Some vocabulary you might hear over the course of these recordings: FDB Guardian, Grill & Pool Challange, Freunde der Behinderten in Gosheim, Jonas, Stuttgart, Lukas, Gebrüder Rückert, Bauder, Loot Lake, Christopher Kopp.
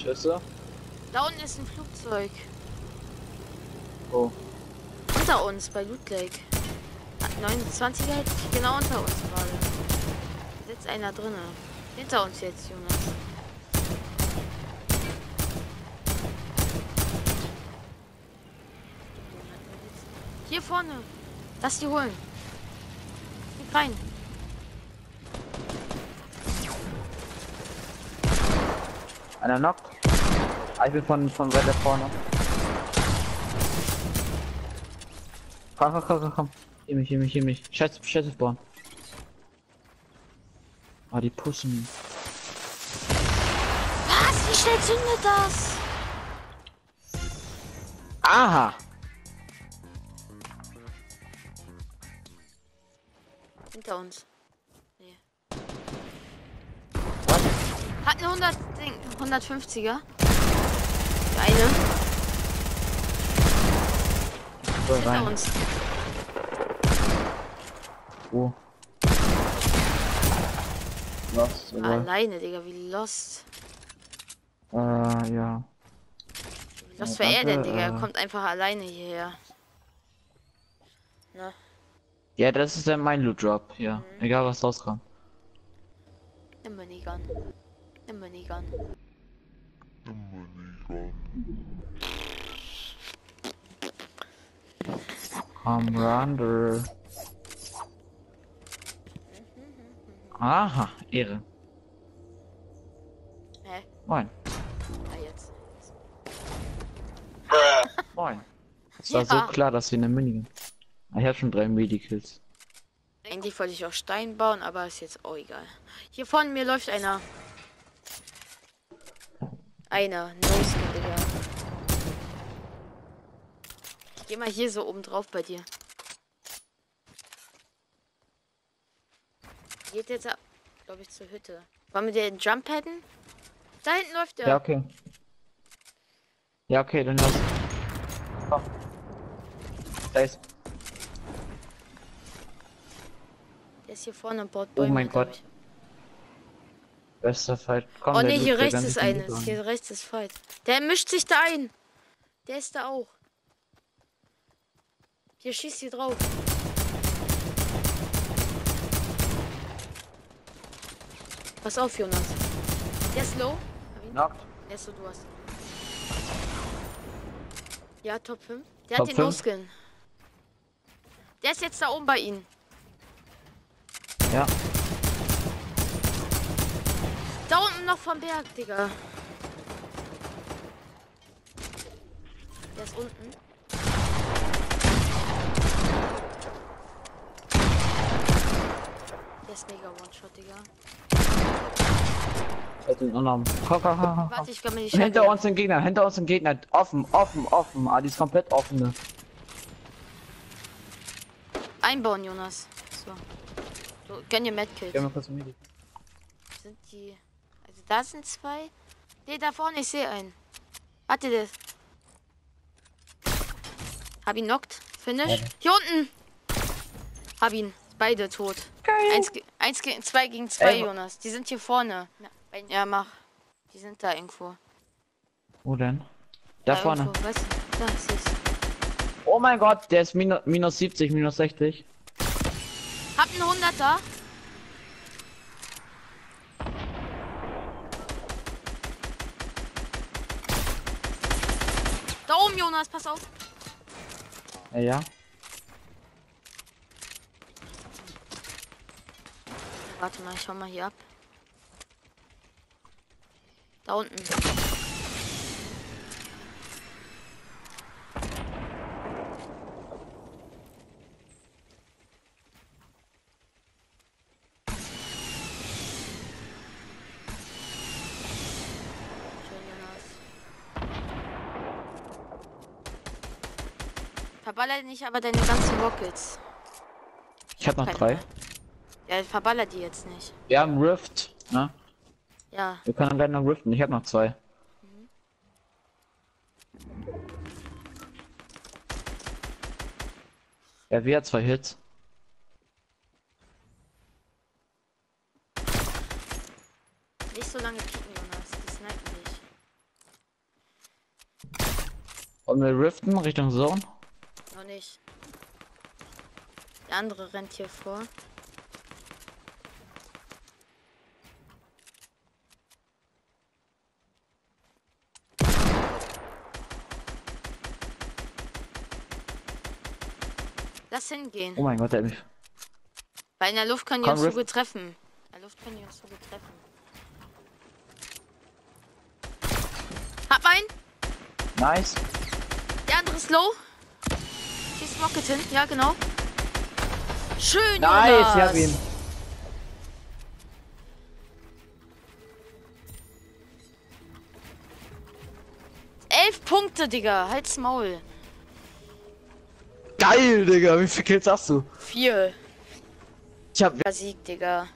Schätze. Da unten ist ein Flugzeug. Oh. Unter uns, bei Loot Lake. 29er hätte ich genau unter uns gerade. Da sitzt einer drinne. Hinter uns jetzt, Jonas. Hier vorne. Lass die holen. Geht rein. Einer knockt. Ah, ich bin von weiter vorne. Komm. Hier mich. Scheiße, bohren. Ah, die Pussen. Was? Wie schnell zündet das? Aha. Hinter uns. Nee. What? Hat eine 150er. Eine. So, hinter uns. Oh. Lost, oder? Alleine, Digga, wie lost. Ja. Was war er denn, Digga? Er kommt einfach alleine hierher. Na. Ja, das ist dann mein Loot Drop, ja. Mhm. Egal was rauskam. Nimm mir die Gun. Komm runter. Aha, Ehre. Hä? Moin. Ja, jetzt. Moin. Es war so klar, dass wir eine Minigun. Ich habe schon 3 Medikills. Eigentlich wollte ich auch Stein bauen, aber ist jetzt auch egal. Hier von mir läuft einer. No-Skin, Digga. Ich geh mal hier so oben drauf bei dir. Geht jetzt ab, glaube ich, zur Hütte. Wollen wir den Jump padden? Da hinten läuft er. Ja, okay. Ja, okay, dann lass. Komm. Da ist. Der ist hier vorne im Bordbäume. Oh mein Gott. Bester Fight. Komm, oh ne, hier rechts ist eine. Hier rechts ist Fight. Der mischt sich da ein. Der ist da auch. Hier schießt hier drauf. Pass auf, Jonas. Der ist low. Knocked. Der ist so, du hast. Ja, Top 5. Der Top hat den No-Skin. Der ist jetzt da oben bei ihnen. Ja. Da unten noch vom Berg, Digga. Der ist unten. Der ist mega One-Shot, Digga. Warte, ich kann mir nicht schaffen. Hinter uns ein Gegner. Offen. Ah, die ist komplett offene. Einbauen, Jonas. So. So, gönn dir Medkit. Sind die... Also da sind 2. Ne, da vorne, ich sehe einen. Warte, das. Hab ihn knockt. Finish. Hier unten. Hab ihn. Beide tot. Geil. 1 gegen 2, Jonas. Die sind hier vorne. Ja, mach. Die sind da irgendwo. Wo denn? Da vorne. Irgendwo, weißt du? Da ist es. Oh mein Gott, der ist minus 70, minus 60. Hab einen 100er. Da oben, Jonas, pass auf. Ja. Warte mal, ich schau mal hier ab. Da unten. Verballer nicht aber deine ganzen Rockets. Ich hab noch 3. Ja, verballer die jetzt nicht. Wir haben Rift, ne? Ja. Wir können gleich noch riften, ich hab noch 2. Mhm. Ja, wir hat 2 Hits. Nicht so lange kicken, Jonas, die snipen dich. Und wir riften Richtung Zone? Noch nicht. Der andere rennt hier vor. Lass hingehen. Oh mein Gott, der hat mich. Weil in der Luft können die uns so gut treffen. In der Luft können die uns so gut treffen. Hab einen. Nice. Der andere ist low. Schießt Rocket hin. Ja, genau. Schön, nice, Jonas. Ich hab ihn. Elf Punkte, Digga. Halt's Maul. Geil, Digga. Wie viele Kills hast du? 4. Ich hab... Sieg, Digga.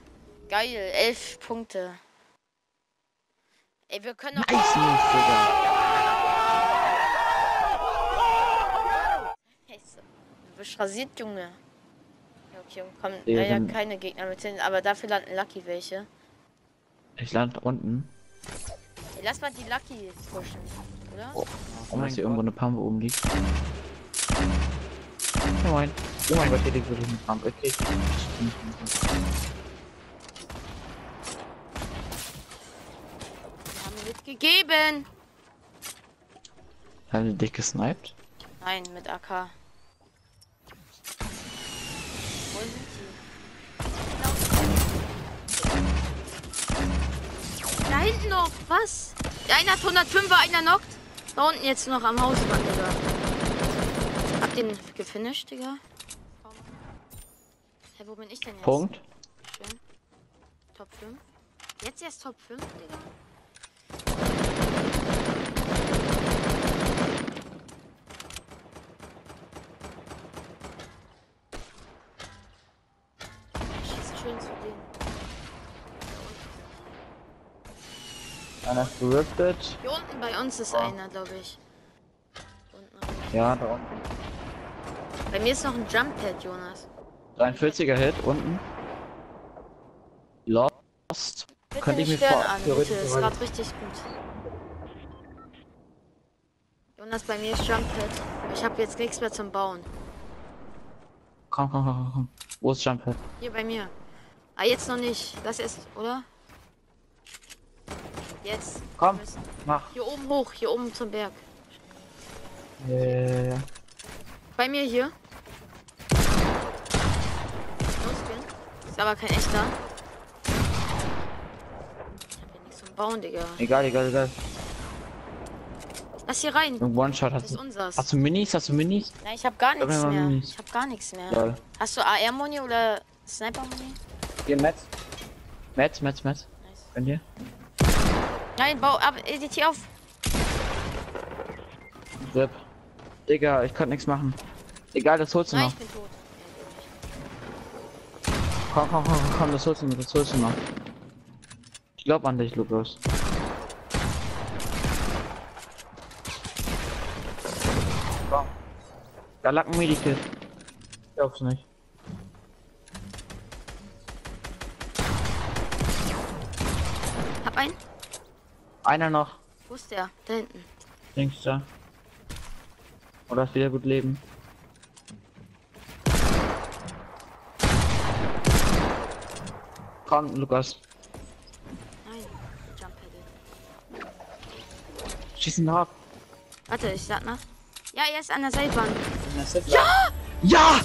Geil. 11 Punkte. Ey, wir können noch... Nice, Digga. Du bist rasiert, Junge. Okay, und kommen leider keine Gegner mit hin, aber dafür landen Lucky welche. Ich lande unten. Ey, lass mal die Lucky pushen, oder? Oh, warum ist hier irgendwo eine Pampe oben liegt? Oh mein Gott, hier liegt wirklich eine Pampe. Okay. Wir haben mitgegeben. Haben die dick gesniped? Nein, mit AK. Wo sind die? Da hinten noch, was? Der eine hat 105er, einer knockt. Da unten jetzt noch am Hausmann, Digga. Hab den gefinisht, Digga. Hä, wo bin ich denn jetzt? Punkt. Schön. Top 5. Jetzt erst Top 5, Digga. Einer gerippt. Hier unten bei uns ist einer, glaube ich. Unten. Ja, da unten. Bei mir ist noch ein Jump-Pad, Jonas. 43er Hit, unten. Lost. Bitte könnte ich mich an, bitte. Es war richtig gut. Jonas, bei mir ist Jump-Pad. Ich habe jetzt nichts mehr zum Bauen. Komm. Wo ist Jump-Pad? Hier bei mir. Ah, jetzt noch nicht. Das ist, oder? Jetzt. Komm, mach. Hier oben hoch, hier oben zum Berg. Ja. Bei mir hier. Ist aber kein echter. Ich hab hier nichts zum Bauen, Digga. Egal. Lass hier rein. Und One-Shot hast du. Hast du Minis? Nein, ich hab gar nichts mehr. Geil. Hast du AR-Muni oder Sniper-Muni? Hier, Metz. Nice. Bei dir? Nein, bau ab, edit auf. Rip. Digga, ich konnte nichts machen. Egal, das holst du noch. Ich bin tot. Komm, das holst du noch. Ich glaub an dich, Lukas. Komm. Da lag ein Medikit. Ich glaub's nicht. Hab einen. Einer noch. Wo ist der? Da hinten. Links da. Oder ist wieder gut leben. Komm, Lukas. Nein, Jump-Pedal. Schieß ihn ab. Warte, ich sag nach. Ja, er ist an der Seilbahn. Ja! Ja!